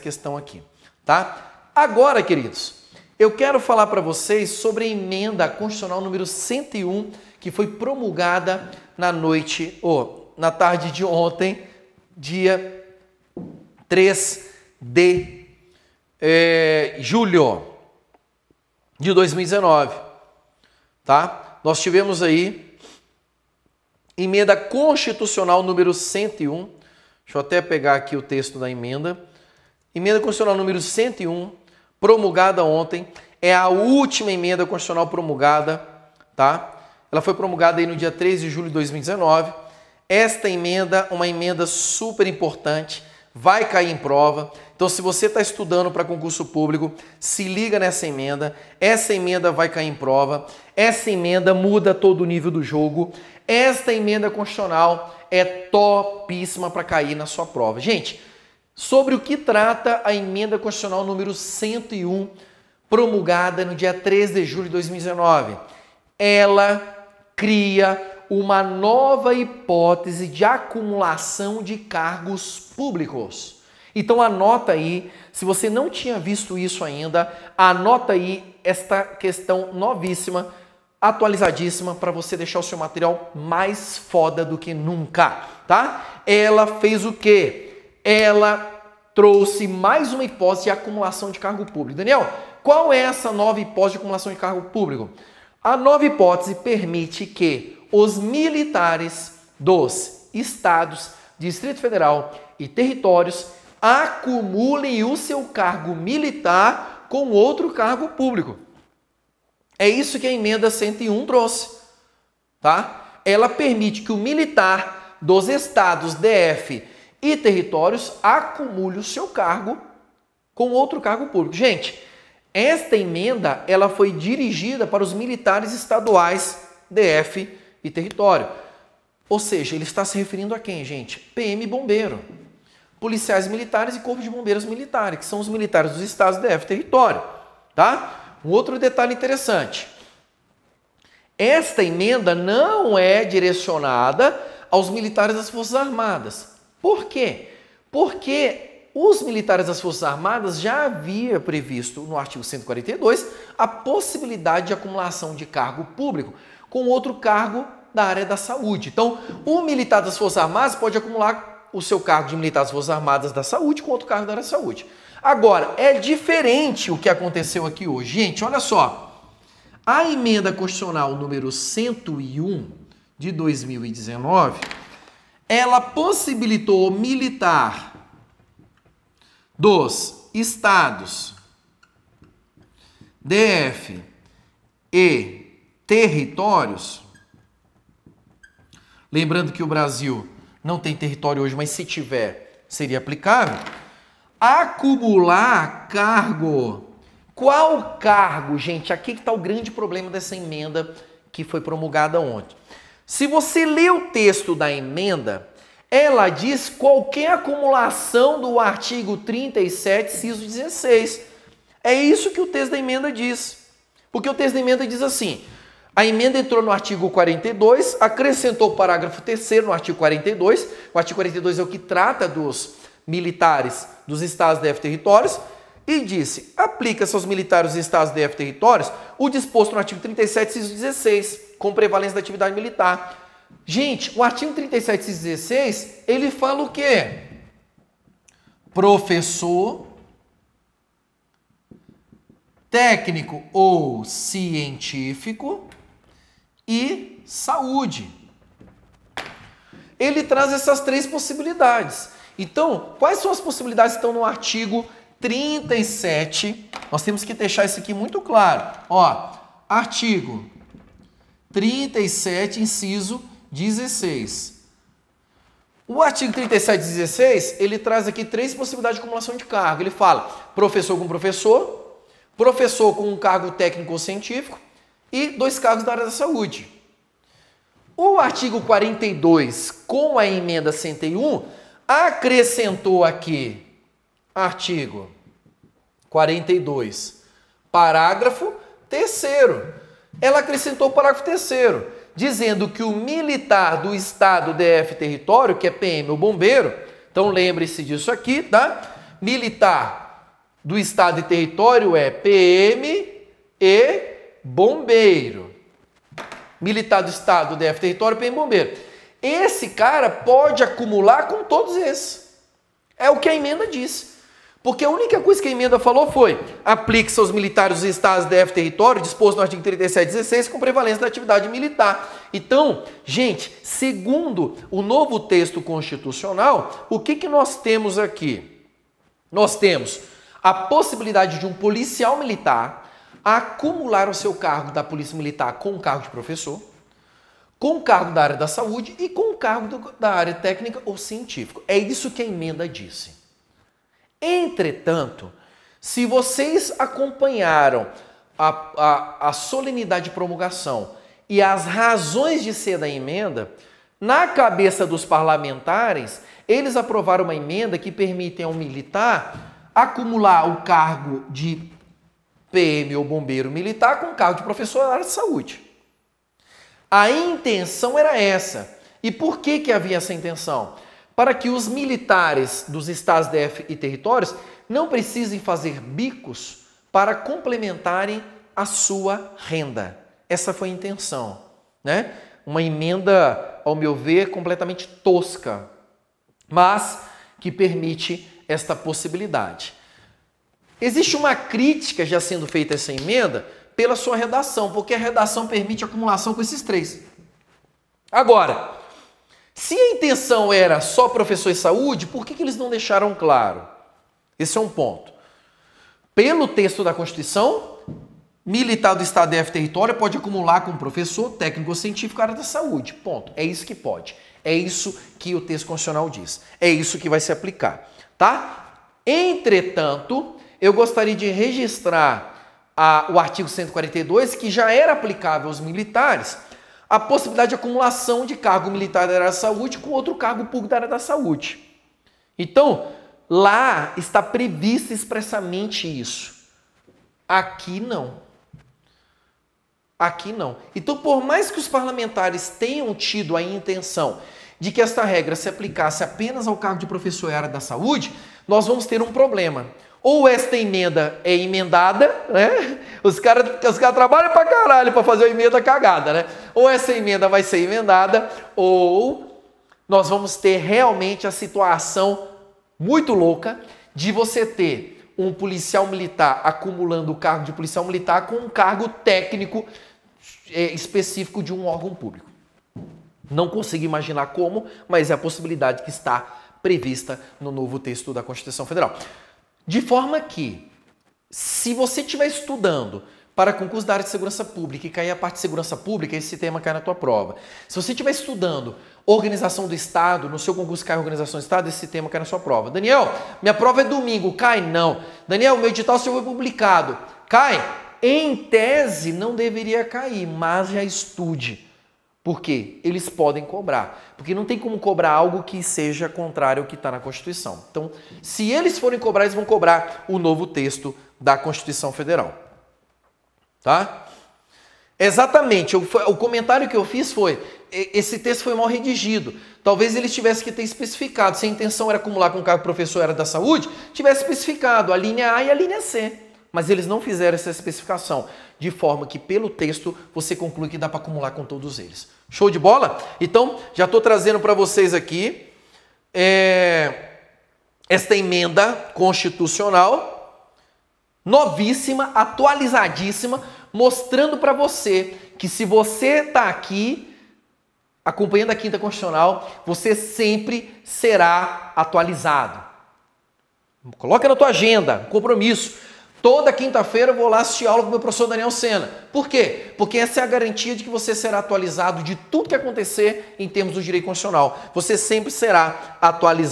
Questão aqui, tá? Agora, queridos, eu quero falar para vocês sobre a emenda constitucional número 101 que foi promulgada na tarde de ontem, dia 3 de julho de 2019, tá? Nós tivemos aí emenda constitucional número 101. Deixa eu até pegar aqui o texto da emenda. Emenda Constitucional número 101, promulgada ontem, é a última emenda constitucional promulgada, tá? Ela foi promulgada aí no dia 3 de julho de 2019. Esta emenda, uma emenda super importante, vai cair em prova. Então, se você está estudando para concurso público, se liga nessa emenda. Essa emenda vai cair em prova. Essa emenda muda todo o nível do jogo. Esta emenda constitucional é topíssima para cair na sua prova. Gente, sobre o que trata a emenda constitucional número 101, promulgada no dia 3 de julho de 2019. Ela cria uma nova hipótese de acumulação de cargos públicos. Então anota aí, se você não tinha visto isso ainda, anota aí esta questão novíssima, atualizadíssima, para você deixar o seu material mais foda do que nunca, tá? Ela fez o quê? Ela trouxe mais uma hipótese de acumulação de cargo público. Daniel, qual é essa nova hipótese de acumulação de cargo público? A nova hipótese permite que os militares dos estados, Distrito Federal e territórios acumulem o seu cargo militar com outro cargo público. É isso que a emenda 101 trouxe, tá? Ela permite que o militar dos estados DF e territórios acumule o seu cargo com outro cargo público. Gente, esta emenda ela foi dirigida para os militares estaduais, DF e território. Ou seja, ele está se referindo a quem, gente? PM e bombeiro, policiais militares e corpo de bombeiros militares, que são os militares dos estados, DF e território, tá? Um outro detalhe interessante. Esta emenda não é direcionada aos militares das Forças Armadas. Por quê? Porque os militares das Forças Armadas já havia previsto no artigo 142 a possibilidade de acumulação de cargo público com outro cargo da área da saúde. Então, o militar das Forças Armadas pode acumular o seu cargo de militar das Forças Armadas da saúde com outro cargo da área da saúde. Agora, é diferente o que aconteceu aqui hoje. Gente, olha só. A emenda constitucional número 101 de 2019... ela possibilitou o militar dos estados, DF e territórios, lembrando que o Brasil não tem território hoje, mas se tiver, seria aplicável, acumular cargo. Qual cargo, gente? Aqui que está o grande problema dessa emenda que foi promulgada ontem. Se você lê o texto da emenda, ela diz qualquer acumulação do artigo 37, inciso 16. É isso que o texto da emenda diz. Porque o texto da emenda diz assim: a emenda entrou no artigo 42, acrescentou o parágrafo 3º no artigo 42. O artigo 42 é o que trata dos militares dos estados, DF e territórios. E disse: aplica-se aos militares dos estados, DF e territórios o disposto no artigo 37, inciso 16. Com prevalência da atividade militar. Gente, o artigo 37, inciso 16, ele fala o quê? Professor, técnico ou científico e saúde. Ele traz essas três possibilidades. Então, quais são as possibilidades que estão no artigo 37? Nós temos que deixar isso aqui muito claro. Ó, artigo 37, inciso 16. O artigo 37, 16, ele traz aqui três possibilidades de acumulação de cargo. Ele fala professor com professor, professor com um cargo técnico ou científico e dois cargos da área da saúde. O artigo 42, com a emenda 101, acrescentou aqui, artigo 42, parágrafo 3º. Ela acrescentou o parágrafo 3º, dizendo que o militar do estado, DF, território, que é PM ou bombeiro, então lembre-se disso aqui, tá? militar do estado e território é PM e bombeiro. Militar do estado, DF, território, PM, bombeiro. Esse cara pode acumular com todos esses. É o que a emenda disse. Porque a única coisa que a emenda falou foi: aplique-se aos militares dos estados, DF, território, disposto no artigo 3716, com prevalência da atividade militar. Então, gente, segundo o novo texto constitucional, o que nós temos aqui? Nós temos a possibilidade de um policial militar acumular o seu cargo da polícia militar com o cargo de professor, com o cargo da área da saúde e com o cargo da área técnica ou científica. É isso que a emenda disse. Entretanto, se vocês acompanharam a solenidade de promulgação e as razões de ser da emenda, na cabeça dos parlamentares, eles aprovaram uma emenda que permite ao militar acumular o cargo de PM ou bombeiro militar com o cargo de professor da área de saúde. A intenção era essa. E por que havia essa intenção? Para que os militares dos estados, DF e territórios não precisem fazer bicos para complementarem a sua renda. Essa foi a intenção, né? Uma emenda, ao meu ver, completamente tosca, mas que permite esta possibilidade. Existe uma crítica já sendo feita a essa emenda pela sua redação, porque a redação permite a acumulação com esses três. Agora, se a intenção era só professor e saúde, por que eles não deixaram claro? Esse é um ponto. Pelo texto da Constituição, militar do estado, DF, território pode acumular com professor, técnico ou científico, área da saúde. Ponto. É isso que pode. É isso que o texto constitucional diz. É isso que vai se aplicar. Tá? Entretanto, eu gostaria de registrar o artigo 142, que já era aplicável aos militares, a possibilidade de acumulação de cargo militar da área da saúde com outro cargo público da área da saúde. Então, lá está previsto expressamente isso. Aqui não. Aqui não. Então, por mais que os parlamentares tenham tido a intenção de que esta regra se aplicasse apenas ao cargo de professor e área da saúde, nós vamos ter um problema. Ou esta emenda é emendada, né? Os caras trabalham pra caralho pra fazer a emenda cagada, né? Ou essa emenda vai ser emendada, ou nós vamos ter realmente a situação muito louca de você ter um policial militar acumulando o cargo de policial militar com um cargo técnico específico de um órgão público. Não consigo imaginar como, mas é a possibilidade que está prevista no novo texto da Constituição Federal. De forma que, se você estiver estudando para concurso da área de segurança pública e cair a parte de segurança pública, esse tema cai na tua prova. Se você estiver estudando organização do Estado, no seu concurso cai organização do Estado, esse tema cai na sua prova. Daniel, minha prova é domingo, cai? Não. Daniel, meu edital já foi publicado, cai? Em tese não deveria cair, mas já estude. Por quê? Eles podem cobrar. Porque não tem como cobrar algo que seja contrário ao que está na Constituição. Então, se eles forem cobrar, eles vão cobrar o novo texto da Constituição Federal. Tá? Exatamente. O comentário que eu fiz foi: esse texto foi mal redigido. Talvez eles tivessem que ter especificado. Se a intenção era acumular com o cargo professor era da saúde, tivesse especificado a linha A e a linha C. Mas eles não fizeram essa especificação, de forma que pelo texto você conclui que dá para acumular com todos eles. Show de bola? Então, já estou trazendo para vocês aqui esta emenda constitucional, novíssima, atualizadíssima, mostrando para você que se você está aqui acompanhando a Quinta Constitucional, você sempre será atualizado. Coloca na tua agenda, um compromisso. Toda quinta-feira eu vou lá assistir aula com o meu professor Daniel Sena. Por quê? Porque essa é a garantia de que você será atualizado de tudo que acontecer em termos do direito constitucional. Você sempre será atualizado.